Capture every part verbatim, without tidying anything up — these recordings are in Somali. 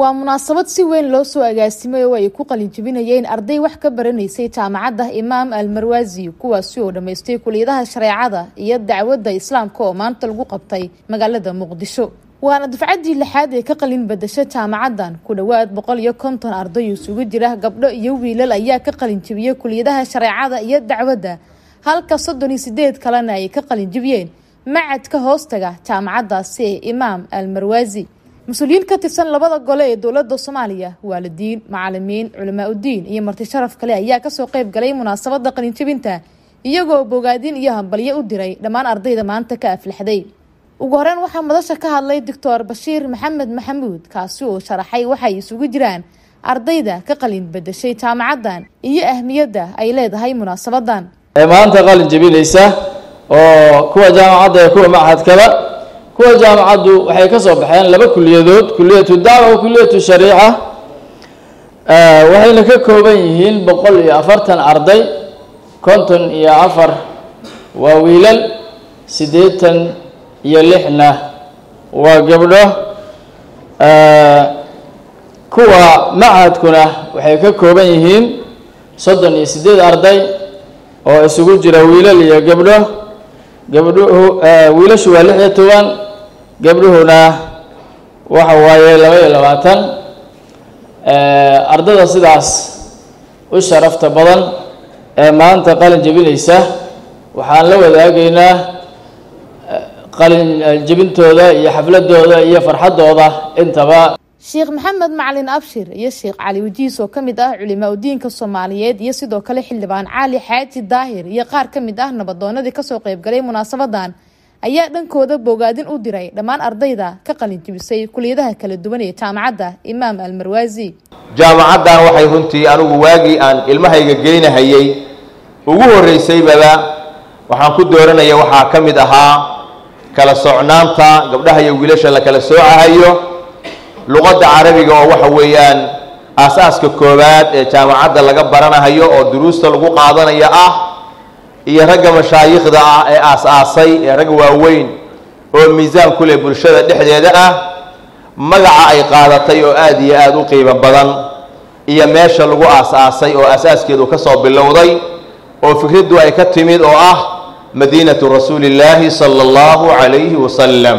ومناسبة سوين لو سو أجاسمة ويكو قلن تبينيين أرضي وحكا برنيسي جامعة إمام المروازي كوا سيو دميستي كلية الشريعة يدعو دا إسلام كومان تلقو قبطي مقالة مقدشو وانا دفعدي لحادي كقلين بدشة جامعة كدوات بقول يا كونتون أرضي سو جديره قبل يوي للأيا كقلن تبيه كلية الشريعة يدعو دا هل كصدني سديد كلنا كقلن تبيين معد كهوستجا جامعة سي إمام المروازي مسؤولين كتبسن لبضا قليل دولة الصومالية والدين معلمين علماء الدين إيه مرتي شرف كليه إياه كسو قيب قليل مناسبة دقنين تبينتا إياه بوغادين إياه بليه الدري دمان أرضي دمان تكاف لحدي وقهران وحمد شكاها اللي الدكتور بشير محمد محمود كاسو شرحي وحي سوق جيران أرضي دا كقلين بدا شي تام عدان إياه أهمية دا أي ليد هاي مناسبة دان إيمان تقالين جبيل إيسا وكوة جامعة يكون معهد كلا kuwa jaamacadu waxay ka soo baxeen laba kuliyadood kuliyadu daawo iyo kuliyadu shariica ee waxayna ka kooban yihiin boqol iyo afartan arday konton iyo afar waa wiilal siddeetan iyo lixna waa gabdho ee kuwa macadkuna waxay ka kooban yihiin soddon iyo siddeed arday oo isugu jira wiilal iyo gabdho gabdhuhu wiilashu waa lix iyo toban gabdhuhuna waxa waaye laba iyo labaatan ee ardada sidaas u sharafta badan ee maanta qalin jabinaysa waxaan la wadaagaynaa qalin jabintooda iyo xafladooda iyo farxadooda intaba sheekh maxamed macalin abshir iyo sheekh cali wajiis oo kamid ah culimada diinka Soomaaliyeed iyo sidoo kale xildhibaan cali xaati daahir iyo qaar kamid ah nabadoonadii ka soo qayb galay munaasabadan ayaa dhankooda bogaadin u diray dhamaan ardayda ka qalin jabisay kuliyadaha kala duwan ee jaamacada Imam Al Marwazi jaamacadan waxay runtii anigu waagi aan ilmahayga gelinayay ugu horeysay baba waxaan ku dooranaya waxa kamid ahaa kala socnaanta gabdhaha iyo wiilasha la kala soocahayo luqadda carabiga oo waxa weeyaan asaaska koobaad ee jaamacada laga baranayo oo duruusta lagu qaadanayo ah iyo ragga mashaayixda ah ee asaasay ee rag waaweyn oo miisaan ku leh bulshada dhexdeeda ah magaca ay qaadatay oo aad iyo aad u qiimo badan iyo meesha lagu asaasay oo asaaskeedu ka soo bilowday oo fikraddu ay ka timid oo ah madiinatu rasuulillaahi sallallahu alayhi wasallam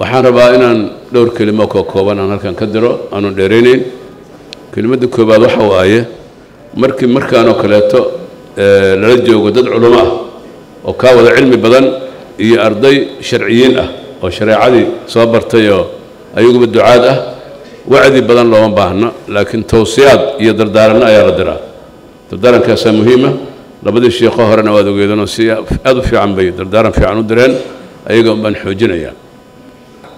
waxaan rabaa inaan dhowr kelimo ka kooban aan halkan ka diro aanu dheereyneyn kelimada koobaad waxa waaye markii markaan oo kaleeto ee la joogo dad culimo ah oo ka wada cilmi badan iyo arday sharciyiin ah oo shariicadii soo bartay oo ayagu ducaad ah wacdi badan loo baahna laakiin tawsiyaad iyo dardaaran ayaa la diraa dardaarankaas muhiima labadii sheekho horena waad ogeedano si aad u fiican bay dardaaran fiican u direen ayaga baan xoojinaya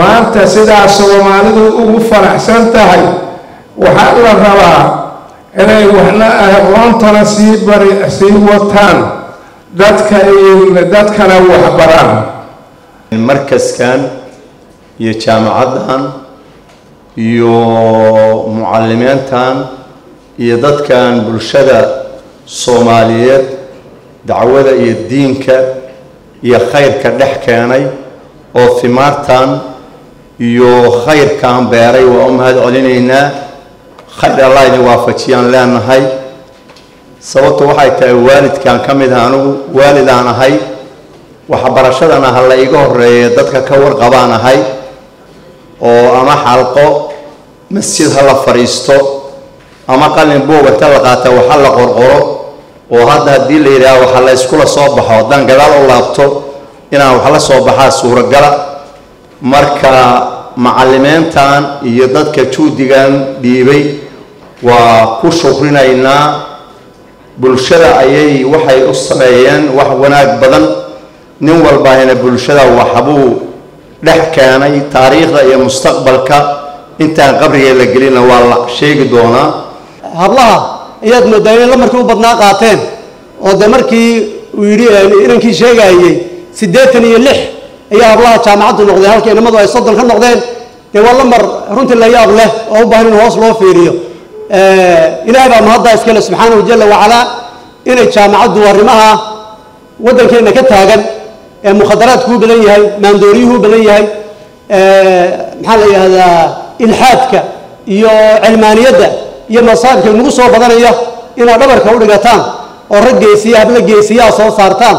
maanta sidaa Soomaalidu ugu faraxsan tahay waxa la rabaa inay waxna aqoonta sii bari sii wataan dadka iyo dadkana wax baraan markaskan iyo jaamacadan iyo muallimiintan iyo dadkan bulshada Soomaaliyeed dacwada iyo diinka iyo khayrka dhex keenay oo fimartan iyo khayrkan beeray waa umad culinayna khayr Allah idin waafajiyaan leenahay sababtu waxay tahay waalidkan kamid ah anigu waalidaanahay waxa barashadana hal iga horeeyay dadka ka warqabaanahay oo ama xalqo masjid hal fariisto ama qalin booga taa qaata waxa la qorqoro oo hadda hadii la yiraahdo waxa la isku la soo baxo dan gadaal oo laabto inaan waxa la soo baxaa suuragala marka macallimiintan iyo dadka juudigan dhiibay waa ku shukrinayna bulshada ayay waxay u sameeyeen wax wanaag badan nin walba hena bulshada waxa buu dhex keenay taariikhda iyo mustaqbalka intaan qabriga la gelina waa la sheegi doonaa hablaha iyad madaayin la markii u badnaa qaateen oo de markii uu yiri inankii sheegayay siddeed iyo lix ayaa hablaha jaamacaddu noqday halkii inamadu ay soddon ka noqdeen de waa la mar runtii la yaab leh oo u baahan in hoos loo fiiriyo ee ilaahay baa mahadda iskale subxaanahu jalla wa ala inay jaamacaddu arrimaha wadankeena ka taagan ee mukhadaraadku badan yahay maandooriyuhu badan yahay ee maxaa la yiraahdaa ilhaadka iyo cilmaaniyada iyo masaabka nagu soo badanaya ina dhabarka u dhigataan oo ragaysiya habla geesiya soo saartaan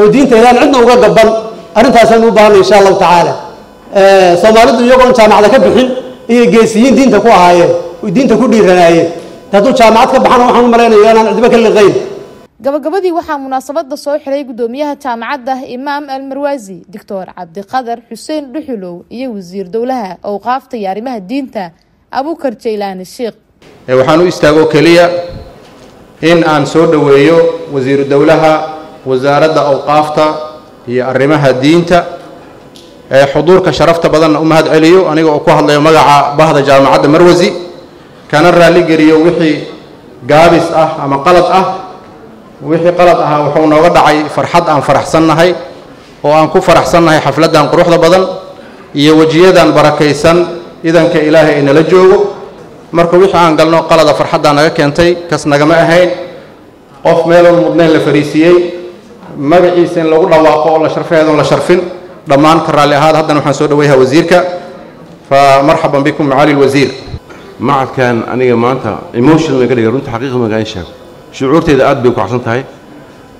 oo diinta ilaahan cidna uga gaban arintaas aan u baahan insha Allah taala ee Soomaalidu iyagoon jaamacada ka bixin iyo geesiyiin diinta ku ahaayeen oo diinta ku dhiiranayeen dadku jaamacad ka baxaan waxaan u maleynayaa inaan cidba ka liqeyn gabagabadii waxaa munaasabada soo xiray gudoomiyaha jaamacada Imam Al Marwazi Dr. Cabdiqadar Xuseen Dhuxulow iyo wasiir dawlaha oo qaafta yaarimaha diinta Abukar Jeylaan Sheekh waxaan u istaago kaliya in aan soo dhaweeyo wasiir dawlaha wasaaradda awqaafta iyo arrimaha diinta ee xuduurka sharafta badan u mahad celiyo aniga oo ku hadlayo magaca bahda jaamacada Marwazi kana raali gariyo wixii gaabis ah ama qalad ah wixii qalad ah wuxuu nooga dhacay farxad aan faraxsannahay oo aan ku faraxsannahay xafladan quruxda badan iyo wajiyadan barakaysan idanka Ilaahay inala joogo marka wixii aan galno qalada farxada naga keentay kas naga ma ahayn qof meelo mudneen la fariisiyay magaciisa in lagu dhawaaqo la sharfeeyo la sharfin dhamaan ka raali ahaad hadan waxaan soo dhaweeyaa wasiirka fa marhaban bikum maali alwasiir ma kan aniga maanta emotional ka dhigay runta xaqiiqada maga insha shucuurteeda aad bay ku xasan tahay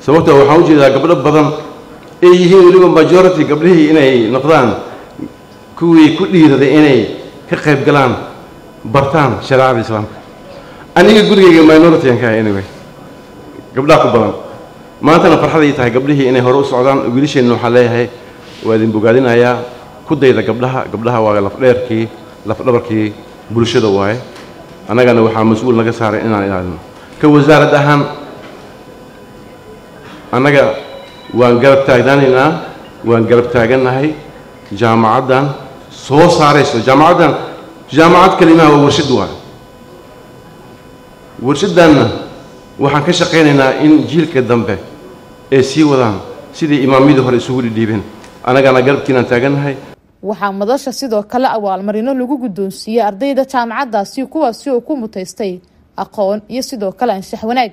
sababtoo waxaan u jeedaa gabdho badan ee yihiin weliba majority gabdhihii inay noqdaan kuwii ku dhiiraday inay ka qayb galaan برتان شراب الإسلام أنا يقول لي ما ينورت يعني anyway قبل أكو بلام ما أنت نفرح ذي تها قبله إنه هروس عدان وقوليش إنه حلاه هاي وادين بقالين هيا كده إذا قبلها قبلها وقال فليركي لفلبركي بلشة دواي أنا قالوا حام مسؤول نقص هاري إن أنا أعلم كوزارة أهم أنا قا وانقلب تاجدان هنا وانقلب تاجنا هاي جامعة دان صوص هاريش جامعة دان جامعة كلمة وورشد واحد ورشد دانا وحن كشقينا إن جيل كذنبه إسي وذان سيد إمامي ده رسول الدين أنا كأنا قرب كنا تاجنا هاي وحمد الله سيدو كلا أول مرينا لوجو جدون سيا أرضي ده جامعة ده سيكوا سيكوا متيستي أقان يسيدو كلا إن شح وناج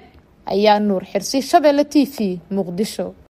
أيان نور حرسي شبه لطيفي مقدشو.